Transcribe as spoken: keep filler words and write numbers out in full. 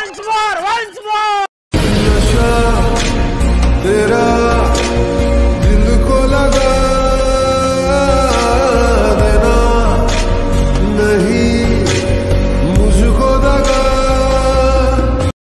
Once more!